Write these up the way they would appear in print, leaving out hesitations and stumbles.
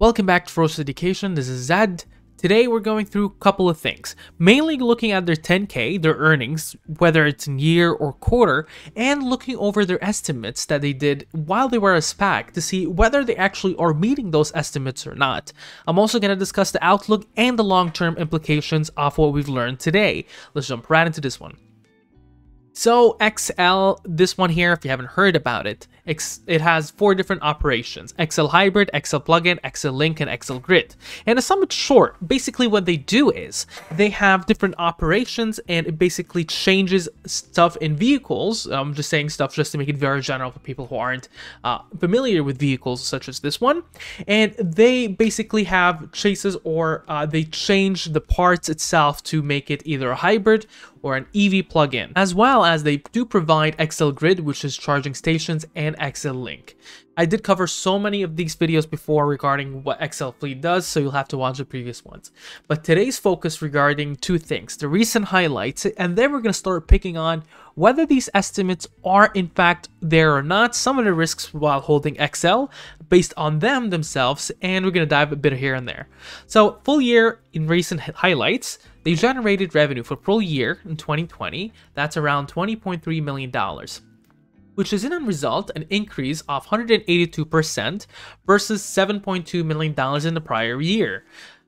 Welcome back to Frost Education. This is Zed. Today we're going through a couple of things, mainly looking at their 10K, their earnings, whether it's in year or quarter, and looking over their estimates that they did while they were a SPAC to see whether they actually are meeting those estimates or not. I'm also going to discuss the outlook and the long-term implications of what we've learned today. Let's jump right into this one. So XL, this one here, if you haven't heard about it, it has four different operations: XL Hybrid, XL Plugin, XL Link, and XL Grid. And to sum it short, basically what they do is they have different operations, and it basically changes stuff in vehicles. I'm just saying stuff just to make it very general for people who aren't familiar with vehicles such as this one. And they basically have chases, or they change the parts itself to make it either a hybrid or an EV plugin, as well as they do provide XL Grid, which is charging stations, and XL Link. I did cover so many of these videos before regarding what XL Fleet does, so you'll have to watch the previous ones. But today's focus regarding two things: the recent highlights, and then we're going to start picking on whether these estimates are in fact there or not, some of the risks while holding XL based on them themselves, and we're going to dive a bit here and there. So full year in recent highlights, they generated revenue for full year in 2020, that's around $20.3 million. Which is in a result an increase of 182% versus $7.2 million in the prior year.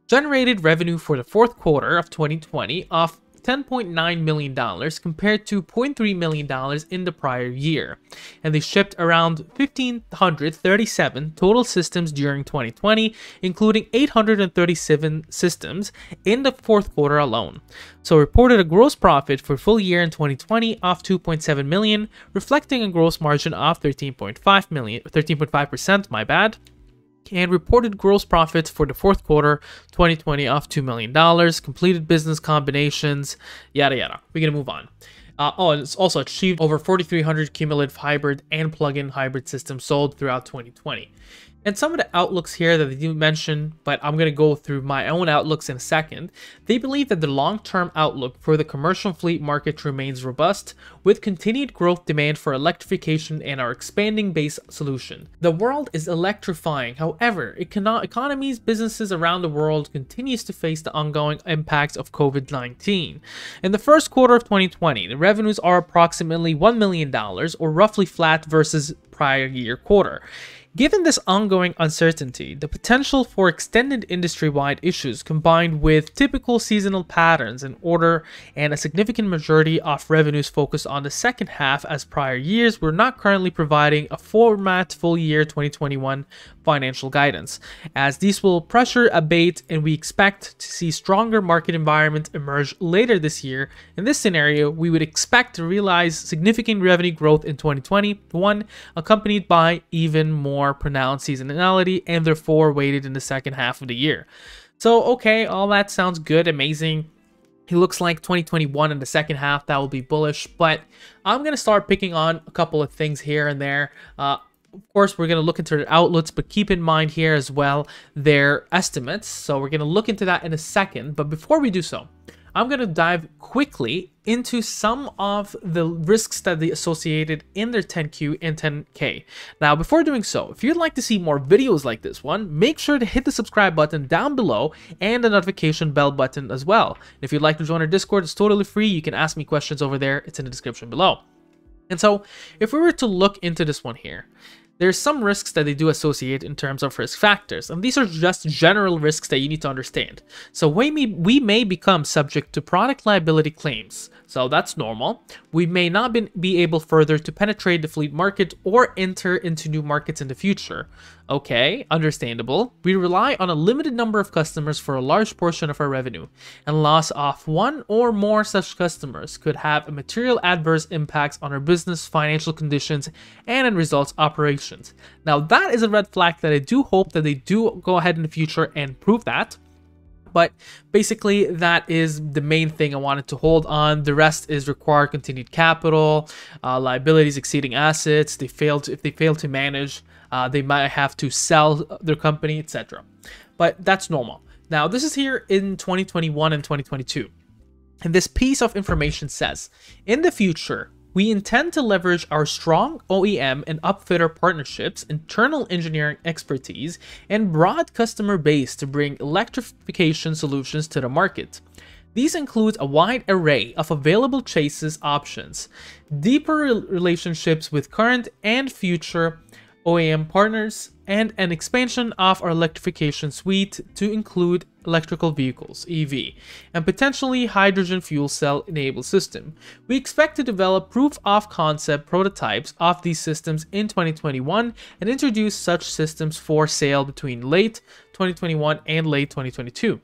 Generated revenue for the fourth quarter of 2020 of $10.9 million compared to $0.3 million in the prior year. And they shipped around 1,537 total systems during 2020, including 837 systems in the fourth quarter alone. So reported a gross profit for full year in 2020 of $2.7 million, reflecting a gross margin of 13.5%, and reported gross profits for the fourth quarter 2020 of $2 million, completed business combinations, yada yada. We're going to move on. And it's also achieved over 4,300 cumulative hybrid and plug-in hybrid systems sold throughout 2020. And some of the outlooks here that they do mention, but I'm going to go through my own outlooks in a second. They believe that the long-term outlook for the commercial fleet market remains robust, with continued growth demand for electrification and our expanding base solution. The world is electrifying. However, economies, businesses around the world continues to face the ongoing impacts of COVID-19. In the first quarter of 2020, the revenues are approximately $1 million, or roughly flat versus prior year quarter. Given this ongoing uncertainty, the potential for extended industry-wide issues combined with typical seasonal patterns in order and a significant majority of revenues focused on the second half as prior years, we're not currently providing a full year 2021 financial guidance, as these will pressure abate and we expect to see stronger market environment emerge later this year. In this scenario, we would expect to realize significant revenue growth in 2021, accompanied by even more pronounced seasonality, and therefore weighted in the second half of the year. So okay, all that sounds good, amazing. It looks like 2021 in the second half that will be bullish, but I'm gonna start picking on a couple of things here and there. Of course, we're going to look into their outlets, but keep in mind here as well their estimates, so we're going to look into that in a second. But before we do so, I'm going to dive quickly into some of the risks that they associated in their 10Q and 10K. Now, before doing so, if you'd like to see more videos like this one, make sure to hit the subscribe button down below and the notification bell button as well. And if you'd like to join our Discord, it's totally free. You can ask me questions over there. It's in the description below. And so if we were to look into this one here, there's some risks that they do associate in terms of risk factors, and these are just general risks that you need to understand. So we may become subject to product liability claims, so that's normal. We may not be able further to penetrate the fleet market or enter into new markets in the future. Okay, understandable. We rely on a limited number of customers for a large portion of our revenue, and loss of one or more such customers could have a material adverse impacts on our business, financial conditions, and in results operations. Now that is a red flag that I do hope that they do go ahead in the future and prove that. But basically that is the main thing I wanted to hold on. The rest is required continued capital, liabilities exceeding assets. If they fail to manage, they might have to sell their company, etc. But that's normal. Now this is here in 2021 and 2022. And this piece of information says, in the future, We intend to leverage our strong OEM and upfitter partnerships, internal engineering expertise, and broad customer base to bring electrification solutions to the market. These include a wide array of available chassis options, deeper relationships with current and future OEM partners, and an expansion of our electrification suite to include electrical vehicles, EV, and potentially hydrogen fuel cell enabled system. We expect to develop proof of concept prototypes of these systems in 2021 and introduce such systems for sale between late 2021 and late 2022.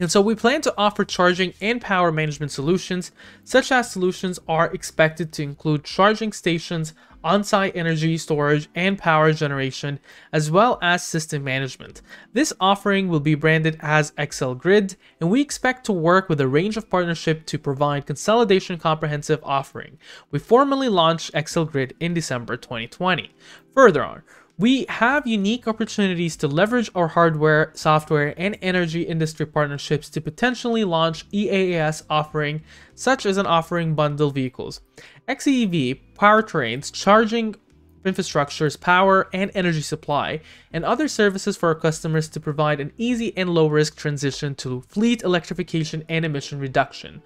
And so we plan to offer charging and power management solutions. Such as solutions are expected to include charging stations, on-site energy storage and power generation, as well as system management. This offering will be branded as XL Grid, and we expect to work with a range of partnerships to provide consolidation comprehensive offering. We formally launched XL Grid in December 2020. Further on, we have unique opportunities to leverage our hardware, software, and energy industry partnerships to potentially launch EaaS offering, such as an offering bundle vehicles, XEV, powertrains, charging infrastructures, power and energy supply, and other services for our customers to provide an easy and low-risk transition to fleet electrification and emission reduction.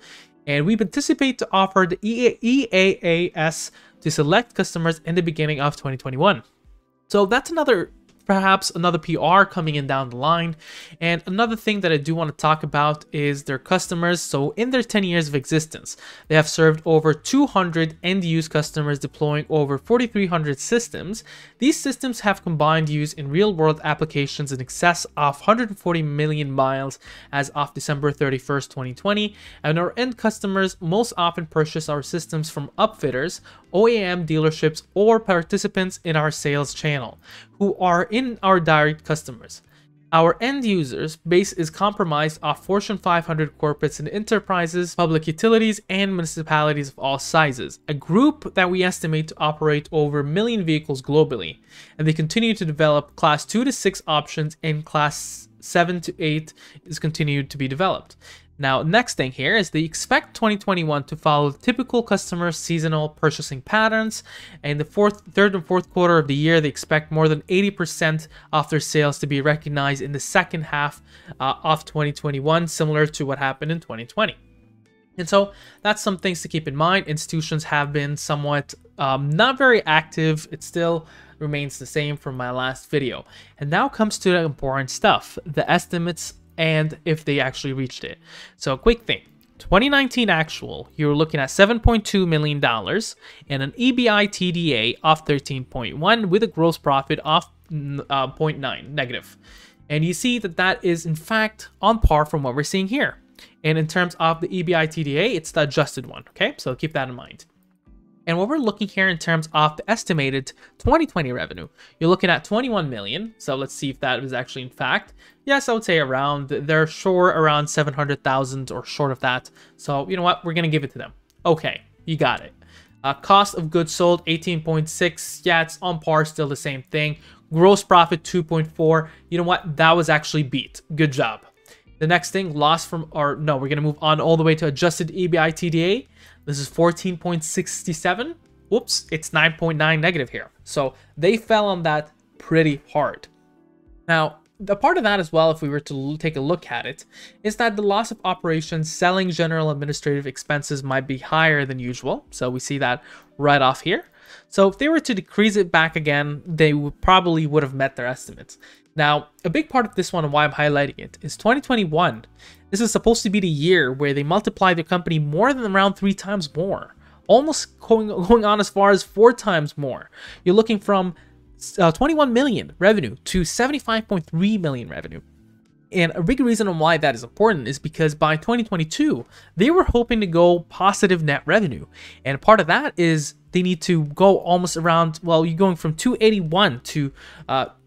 And we anticipate to offer the EaaS to select customers in the beginning of 2021. So that's another, perhaps another PR coming in down the line. And another thing that I do want to talk about is their customers. So in their 10 years of existence, they have served over 200 end-use customers, deploying over 4,300 systems. These systems have combined use in real-world applications in excess of 140 million miles as of December 31st, 2020. And our end customers most often purchase our systems from upfitters, OEM dealerships, or participants in our sales channel who are in our direct customers. Our end users base is comprised of Fortune 500 corporates and enterprises, public utilities, and municipalities of all sizes, a group that we estimate to operate over 1 million vehicles globally, and they continue to develop class 2 to 6 options, and class 7 to 8 is continued to be developed. Now, next thing here is they expect 2021 to follow typical customer seasonal purchasing patterns. In the third and fourth quarter of the year, they expect more than 80% of their sales to be recognized in the second half of 2021, similar to what happened in 2020. And so that's some things to keep in mind. Institutions have been somewhat not very active. It still remains the same from my last video. And now comes to the important stuff, the estimates and if they actually reached it. So a quick thing, 2019 actual, you're looking at $7.2 million and an EBITDA of 13.1 with a gross profit of 0.9 negative. And you see that that is in fact on par from what we're seeing here. And in terms of the EBITDA, it's the adjusted one, okay? So keep that in mind. And what we're looking here in terms of the estimated 2020 revenue, you're looking at 21 million. So let's see if that is actually in fact. Yes, I would say around, they're sure around 700,000 or short of that. So you know what, we're going to give it to them. Okay, you got it. Cost of goods sold, 18.6. Yeah, it's on par, still the same thing. Gross profit, 2.4. You know what, that was actually beat. Good job. The next thing, loss from, or no, we're going to move on all the way to adjusted EBITDA. This is 14.67. Whoops, it's 9.9 negative here. So they fell on that pretty hard. Now, the part of that as well, if we were to take a look at it, is that the loss of operations, selling, general, administrative expenses might be higher than usual. So we see that right off here. So if they were to decrease it back again, they would probably would have met their estimates. Now, a big part of this one and why I'm highlighting it is 2021. This is supposed to be the year where they multiply their company more than around 3 times more, almost going on as far as 4 times more. You're looking from 21 million revenue to 75.3 million revenue. And a big reason on why that is important is because by 2022, they were hoping to go positive net revenue. And part of that is they need to go almost around, well, you're going from 281 to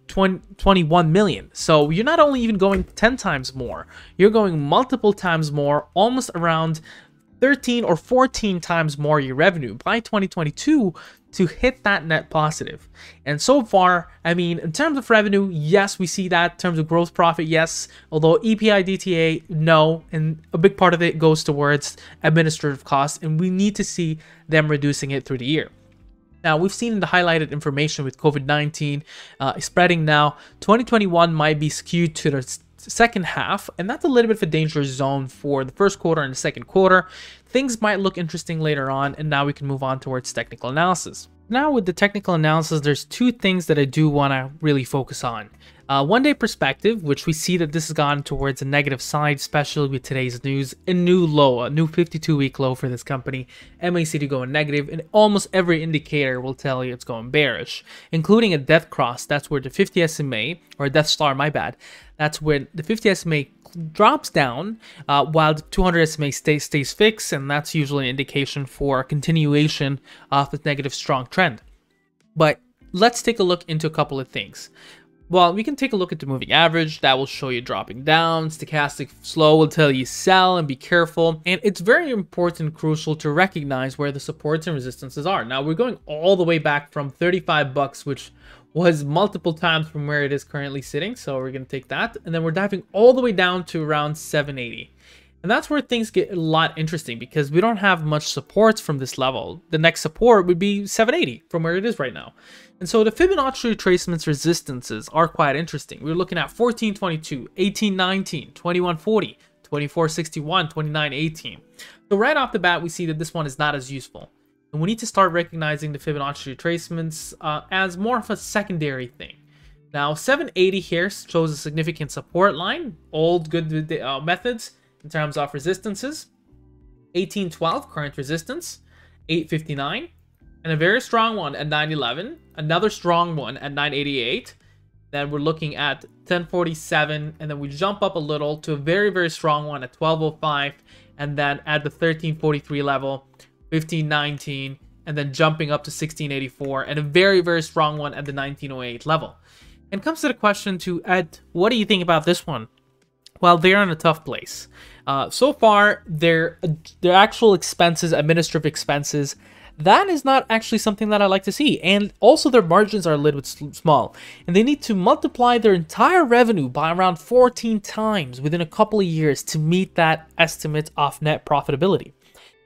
21 million. So you're not only even going 10 times more, you're going multiple times more, almost around 13 or 14 times more your revenue. By 2022, to hit that net positive. And so far, I mean, in terms of revenue, yes, we see that. In terms of gross profit, yes. Although EPI DTA, no. And a big part of it goes towards administrative costs, and we need to see them reducing it through the year. Now, we've seen the highlighted information with COVID-19 spreading now. 2021 might be skewed to the second half, and that's a little bit of a dangerous zone for the first quarter and the second quarter. Things might look interesting later on, and now we can move on towards technical analysis. Now with the technical analysis, there's two things that I do want to really focus on. One-day perspective, which we see that this has gone towards a negative side, especially with today's news. A new low, a new 52-week low for this company. MACD going negative, and almost every indicator will tell you it's going bearish, including a death cross. That's where the 50 SMA, or death star, my bad. That's when the 50 SMA drops down while the 200 SMA stays fixed, and that's usually an indication for continuation of this negative strong trend. But let's take a look into a couple of things. Well, we can take a look at the moving average. That will show you dropping down. Stochastic slow will tell you sell and be careful. And it's very important, crucial to recognize where the supports and resistances are. Now we're going all the way back from 35 bucks, which was multiple times from where it is currently sitting. So we're going to take that. And then we're diving all the way down to around 780. And that's where things get a lot interesting because we don't have much supports from this level. The next support would be 780 from where it is right now. And so the Fibonacci retracements resistances are quite interesting. We're looking at 1422, 1819, 2140, 2461, 2918. So right off the bat, we see that this one is not as useful. And we need to start recognizing the Fibonacci retracements as more of a secondary thing. Now, 780 here shows a significant support line, old good methods. In terms of resistances, 1812 current resistance, 859, and a very strong one at 911, another strong one at 988. Then we're looking at 1047, and then we jump up a little to a very strong one at 1205, and then at the 1343 level, 1519, and then jumping up to 1684, and a very strong one at the 1908 level. And comes to the question to Ed, what do you think about this one? Well, they're in a tough place. So far, their actual expenses, administrative expenses, that is not actually something that I like to see. And also their margins are a little bit small. And they need to multiply their entire revenue by around 14 times within a couple of years to meet that estimate of net profitability.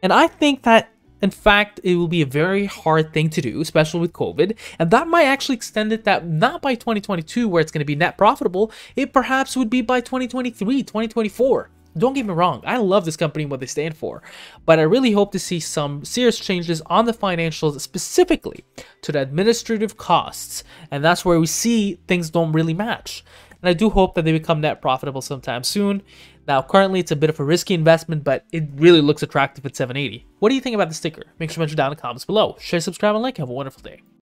And I think that, in fact, it will be a very hard thing to do, especially with COVID, and that might actually extend it that not by 2022 where it's going to be net profitable, it perhaps would be by 2023, 2024. Don't get me wrong, I love this company and what they stand for, but I really hope to see some serious changes on the financials, specifically to the administrative costs, and that's where we see things don't really match. And I do hope that they become net profitable sometime soon. Now, currently, it's a bit of a risky investment, but it really looks attractive at 780. What do you think about the sticker? Make sure to mention down in the comments below. Share, subscribe, and like. Have a wonderful day.